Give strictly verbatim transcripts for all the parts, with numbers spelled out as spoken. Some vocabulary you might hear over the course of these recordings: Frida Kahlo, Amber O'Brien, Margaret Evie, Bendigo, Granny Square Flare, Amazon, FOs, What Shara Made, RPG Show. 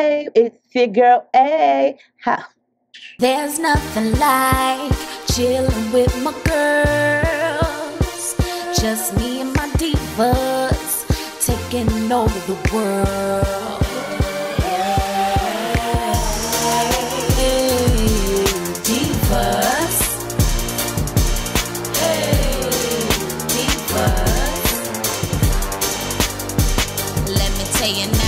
way. It's your girl A. Ha. There's nothing like chilling with my girls. Just me and my divas taking over the world. Hey, divas. Hey, divas. Let me tell you now.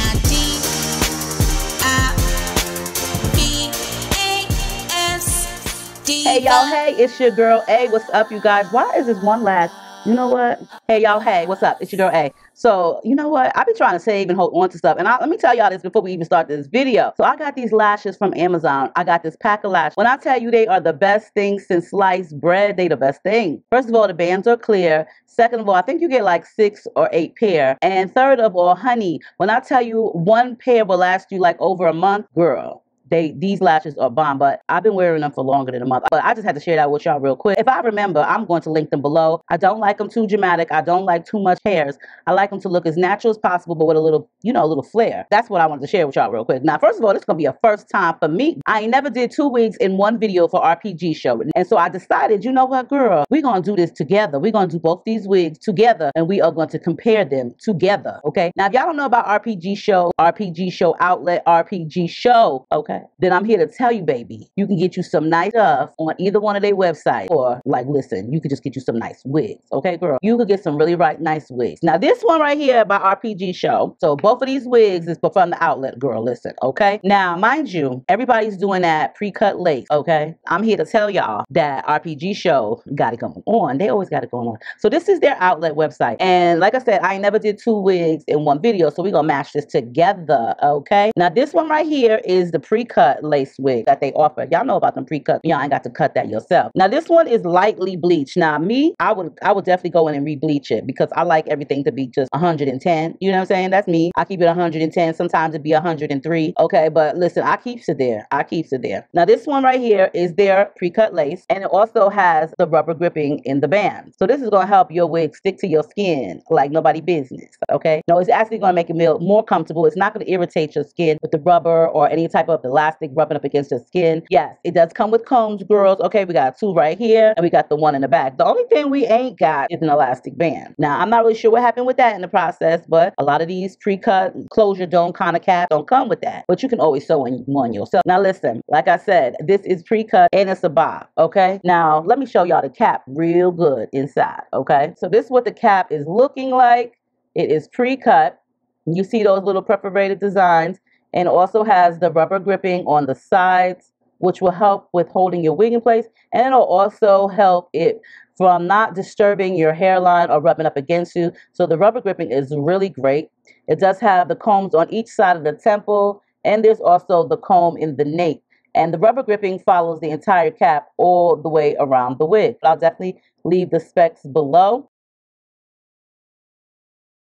Hey y'all, hey, it's your girl A. What's up, you guys? Why is this one last? You know what? Hey y'all, hey, what's up? It's your girl A. So, you know what? I be trying to save and hold on to stuff. And I, let me tell y'all this before we even start this video. So I got these lashes from Amazon. I got this pack of lashes. When I tell you they are the best thing since sliced bread, they the best thing. First of all, the bands are clear. Second of all, I think you get like six or eight pair. And third of all, honey, when I tell you one pair will last you like over a month, girl. They, these lashes are bomb, but I've been wearing them for longer than a month. But I just had to share that with y'all real quick. If I remember, I'm going to link them below. I don't like them too dramatic. I don't like too much hairs. I like them to look as natural as possible, but with a little, you know, a little flair. That's what I wanted to share with y'all real quick. Now, first of all, this is going to be a first time for me. I ain't never did two wigs in one video for R P G Show. And so I decided, you know what, girl? We're going to do this together. We're going to do both these wigs together, and we are going to compare them together, okay? Now, if y'all don't know about R P G Show, R P G Show Outlet, R P G Show, okay? Then I'm here to tell you, baby, you can get you some nice stuff on either one of their websites. Or, like, listen, you could just get you some nice wigs. Okay, girl? You could get some really right nice wigs. Now, this one right here by R P G Show. So, both of these wigs is from the outlet, girl. Listen, okay? Now, mind you, everybody's doing that pre-cut lace, okay? I'm here to tell y'all that R P G Show got it going on. They always got it going on. So, this is their outlet website. And, like I said, I ain't never did two wigs in one video. So, we're going to match this together, okay? Now, this one right here is the pre-cut cut lace wig that they offer. Y'all know about them pre-cut. Y'all ain't got to cut that yourself. Now this one is lightly bleached. Now me, I would I would definitely go in and re-bleach it because I like everything to be just one hundred and ten. You know what I'm saying? That's me. I keep it one hundred and ten. Sometimes it be one hundred and three. Okay, but listen, I keeps it there. I keeps it there. Now this one right here is their pre-cut lace, and it also has the rubber gripping in the band. So this is gonna help your wig stick to your skin like nobody business. Okay? No, it's actually gonna make it more comfortable. It's not gonna irritate your skin with the rubber or any type of elastic rubbing up against your skin. Yes, it does come with combs, girls. Okay, we got two right here, and we got the one in the back. The only thing we ain't got is an elastic band. Now, I'm not really sure what happened with that in the process, but a lot of these pre-cut closure dome kind of caps don't come with that, but you can always sew in one yourself. Now, listen, like I said, this is pre-cut and it's a bob, okay? Now, let me show y'all the cap real good inside, okay? So this is what the cap is looking like. It is pre-cut. You see those little perforated designs. And also has the rubber gripping on the sides, which will help with holding your wig in place. And it'll also help it from not disturbing your hairline or rubbing up against you. So the rubber gripping is really great. It does have the combs on each side of the temple. And there's also the comb in the nape. And the rubber gripping follows the entire cap all the way around the wig. I'll definitely leave the specs below.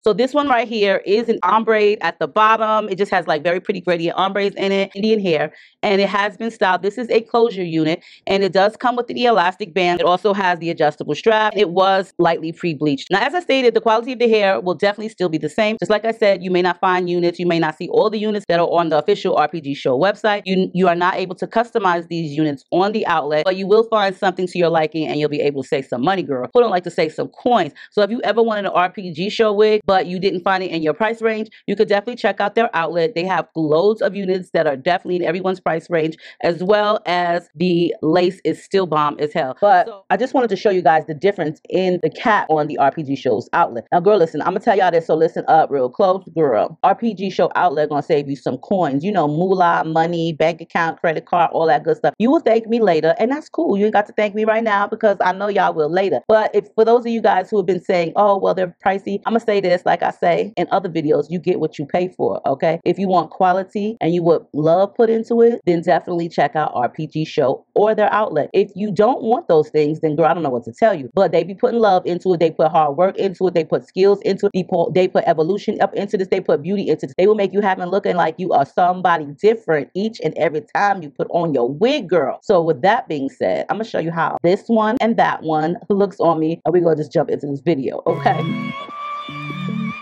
So this one right here is an ombre at the bottom. It just has like very pretty gradient ombres in it, Indian hair, and it has been styled. This is a closure unit, and it does come with the elastic band. It also has the adjustable strap. It was lightly pre-bleached. Now, as I stated, the quality of the hair will definitely still be the same. Just like I said, you may not find units. You may not see all the units that are on the official R P G Show website. You, you are not able to customize these units on the outlet, but you will find something to your liking, and you'll be able to save some money, girl. Who don't like to save some coins? So if you ever wanted an R P G Show wig, but you didn't find it in your price range, you could definitely check out their outlet. They have loads of units that are definitely in everyone's price range, as well as the lace is still bomb as hell. But so, I just wanted to show you guys the difference in the cap on the R P G Show's outlet. Now, girl, listen, I'm going to tell y'all this, so listen up real close, girl. R P G Show outlet going to save you some coins. You know, moolah, money, bank account, credit card, all that good stuff. You will thank me later, and that's cool. You ain't got to thank me right now because I know y'all will later. But if for those of you guys who have been saying, oh, well, they're pricey, I'm going to say this. Like I say in other videos, you get what you pay for, okay? If you want quality and you would love put into it, then definitely check out R P G Show or their outlet. If you don't want those things, then girl, I don't know what to tell you, but they be putting love into it. They put hard work into it. They put skills into it. They put evolution up into this. They put beauty into this. They will make you have and looking like you are somebody different each and every time you put on your wig, girl. So with that being said, I'm going to show you how this one and that one looks on me, and we're going to just jump into this video, okay? Thank you.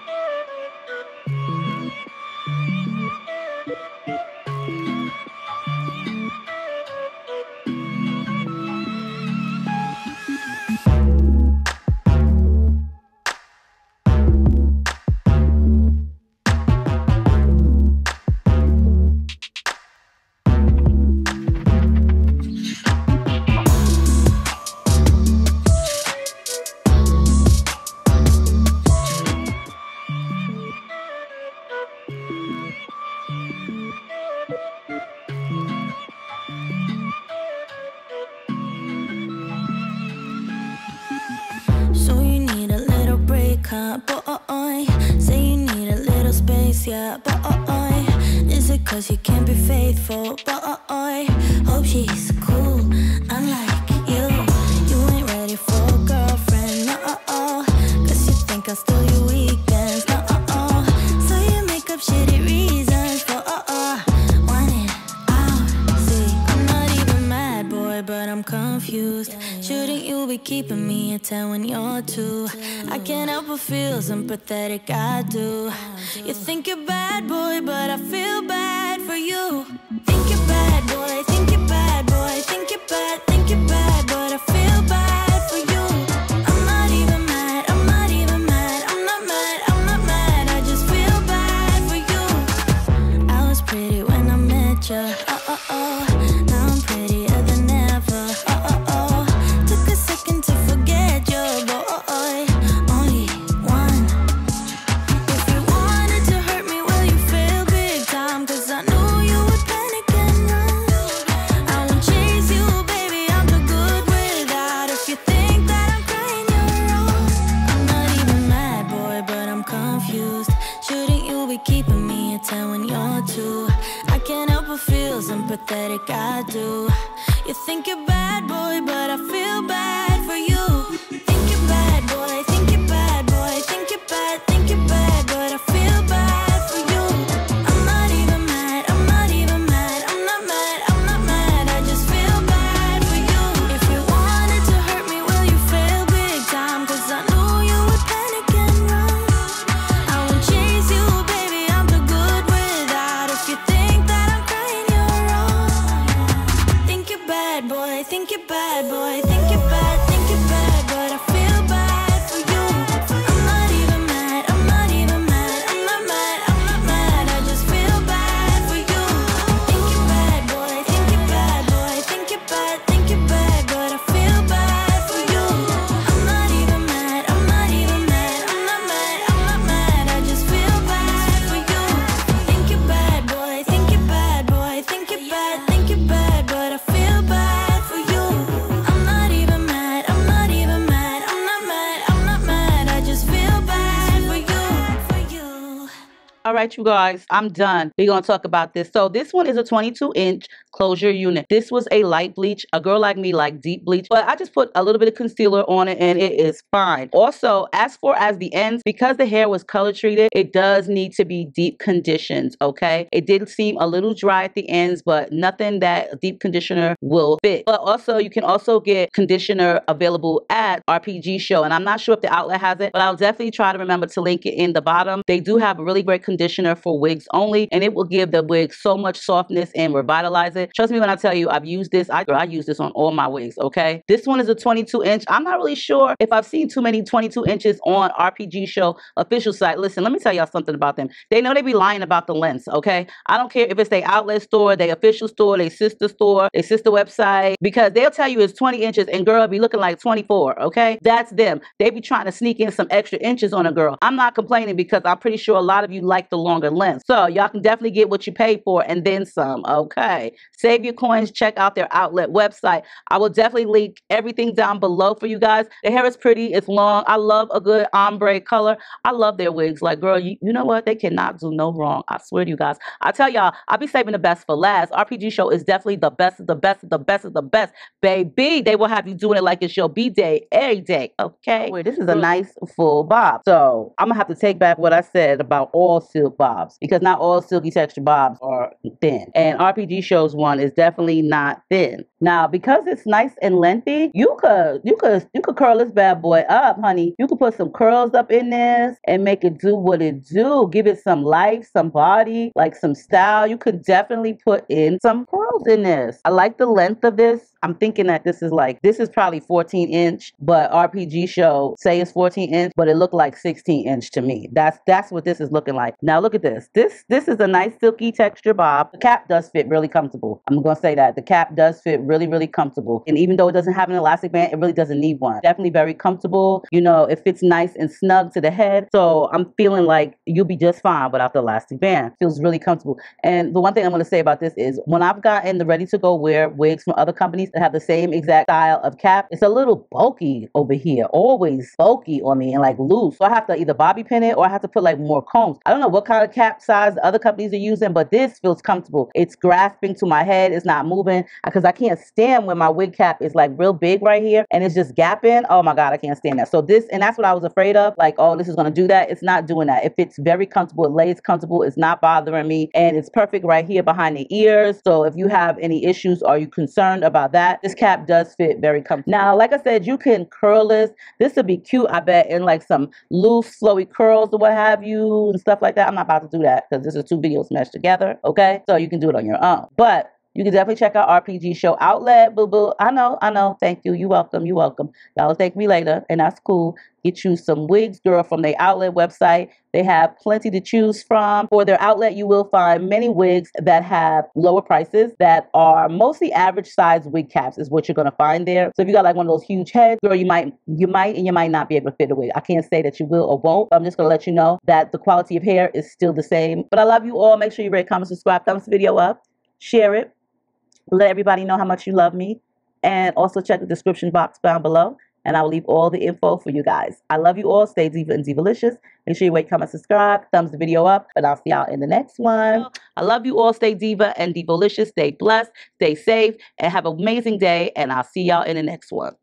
can't, but oh, oh. Say you need a little space, yeah, but oh, oh. Is it cause you can't be faithful, but oh, oh. Hope she's cool, unlike you. You ain't ready for a girlfriend, no, oh, oh. Cause you think I'll steal your weekends, no, oh, oh. So you make up shitty reasons for oh, oh. Wanting out, see, I'm not even mad, boy, but I'm confused. Shouldn't you be keeping me a ten when you're two? I can't help but feel sympathetic, I do. You think you're bad, boy, but I feel bad for you. Think you're bad, boy, think you're bad, boy. Think you're bad, think you're bad, but I feel bad for you. I'm not even mad, I'm not even mad. I'm not mad, I'm not mad, I just feel bad for you. I was pretty when I met ya, oh, oh, oh. Now I'm prettier than ever, oh, oh, oh. Second to forget your boy, only one. If you wanted to hurt me, well, you failed big time, cause I knew you would panic and run. I won't chase you, baby, I'm too good without. If you think that I'm crying, you're wrong. I'm not even mad, boy, but I'm confused. Shouldn't you be keeping me a ten when you're two? I can't help but feel sympathetic, I do. You think you're bad, boy, but I feel bad for you. Think you're bad, boy, think you're bad, boy. Think you're bad, think you're bad, but I feel bad for you. I'm not even mad, I'm not even mad. I'm not mad, I'm not mad, I just feel bad for you. If you wanted to hurt me, well, you fail big time, cause I knew you would panic and run. I won't chase you, baby, I'm too good without. If you think that I'm crying, you're wrong. Think you're bad, boy, think you're bad, boy. Think you're bad, think you're bad, but I feel bad for you. I'm not even mad, I'm not even mad. I'm not mad, I'm not mad, I just feel bad for you. Think you're bad, boy, think you're bad, boy. Think you're bad, think you're bad, but I feel bad for you. I'm not even mad, I'm not even mad. I'm not mad, I'm not mad, I just feel bad for you. Think you're bad, boy, think you're bad, boy. Think you're bad, think you're bad, but I feel bad. All right, you guys, I'm done. We're going to talk about this. So this one is a twenty-two inch closure unit. This was a light bleach. A girl like me like deep bleach, but I just put a little bit of concealer on it and it is fine. Also, as far as the ends, because the hair was color treated, it does need to be deep conditioned, okay? It did seem a little dry at the ends, but nothing that deep conditioner will fit. But also, you can also get conditioner available at R P G Show, and I'm not sure if the outlet has it, but I'll definitely try to remember to link it in the bottom. They do have a really great conditioner conditioner for wigs only, and it will give the wig so much softness and revitalize it. Trust me when I tell you, I've used this. I, I use this on all my wigs, okay? This one is a twenty-two inch. I'm not really sure if I've seen too many twenty-two inches on R P G Show official site. Listen, let me tell y'all something about them. They know they be lying about the lengths, okay? I don't care if it's their outlet store, their official store, their sister store, their sister website, because they'll tell you it's twenty inches and girl be looking like twenty-four, okay? That's them. They be trying to sneak in some extra inches on a girl. I'm not complaining because I'm pretty sure a lot of you like the longer length, so y'all can definitely get what you pay for and then some, okay? Save your coins, check out their outlet website. I will definitely link everything down below for you guys. The hair is pretty, it's long. I love a good ombre color. I love their wigs. Like, girl, you, you know what, they cannot do no wrong. I swear to you guys, I tell y'all, I'll be saving the best for last. R P G Show is definitely the best of the best of the best of the best, baby. They will have you doing it like it's your b-day every day, okay? Wait, this is a nice full bob, so I'm gonna have to take back what I said about all silk bobs, because not all silky texture bobs are thin, and R P G Show's one is definitely not thin. Now, because it's nice and lengthy, you could you could you could curl this bad boy up, honey. You could put some curls up in this and make it do what it do. Give it some life, some body, like some style. You could definitely put in some curls in this. I like the length of this. I'm thinking that this is like, this is probably fourteen inch, but R P G Show say it's fourteen inch, but it looked like sixteen inch to me. That's that's what this is looking like. Now look at this. This this is a nice silky texture bob. The cap does fit really comfortable. I'm gonna say that the cap does fit really, really comfortable. And even though it doesn't have an elastic band, it really doesn't need one. Definitely very comfortable. You know, it fits nice and snug to the head. So I'm feeling like you'll be just fine without the elastic band. Feels really comfortable. And the one thing I'm gonna say about this is, when I've gotten the ready to go wear wigs from other companies, that have the same exact style of cap. It's a little bulky over here, always bulky on me and like loose. So I have to either bobby pin it or I have to put like more combs. I don't know what kind of cap size the other companies are using, but this feels comfortable. It's grasping to my head. It's not moving because I can't stand when my wig cap is like real big right here and it's just gapping. Oh my God, I can't stand that. So this, and that's what I was afraid of. Like, oh, this is going to do that. It's not doing that. It fits very comfortable. It lays comfortable. It's not bothering me. And it's perfect right here behind the ears. So if you have any issues, are you concerned about that? This cap does fit very comfortable. Now, like I said, you can curl this. This would be cute, I bet, in like some loose, flowy curls or what have you and stuff like that. I'm not about to do that because this is two videos meshed together. Okay. So you can do it on your own. But you can definitely check out R P G Show Outlet, boo boo. I know, I know. Thank you. You're welcome. You're welcome. Y'all will thank me later, and that's cool. Get you some wigs, girl, from their outlet website. They have plenty to choose from. For their outlet, you will find many wigs that have lower prices that are mostly average size wig caps is what you're going to find there. So if you got like one of those huge heads, girl, you might, you might and you might not be able to fit a wig. I can't say that you will or won't. I'm just going to let you know that the quality of hair is still the same. But I love you all. Make sure you rate, comment, subscribe, thumbs the video up, share it. Let everybody know how much you love me. And also check the description box down below. And I will leave all the info for you guys. I love you all. Stay diva and divalicious. Make sure you rate, comment, subscribe. Thumbs the video up. And I'll see y'all in the next one. I love you all. Stay diva and divalicious. Stay blessed. Stay safe. And have an amazing day. And I'll see y'all in the next one.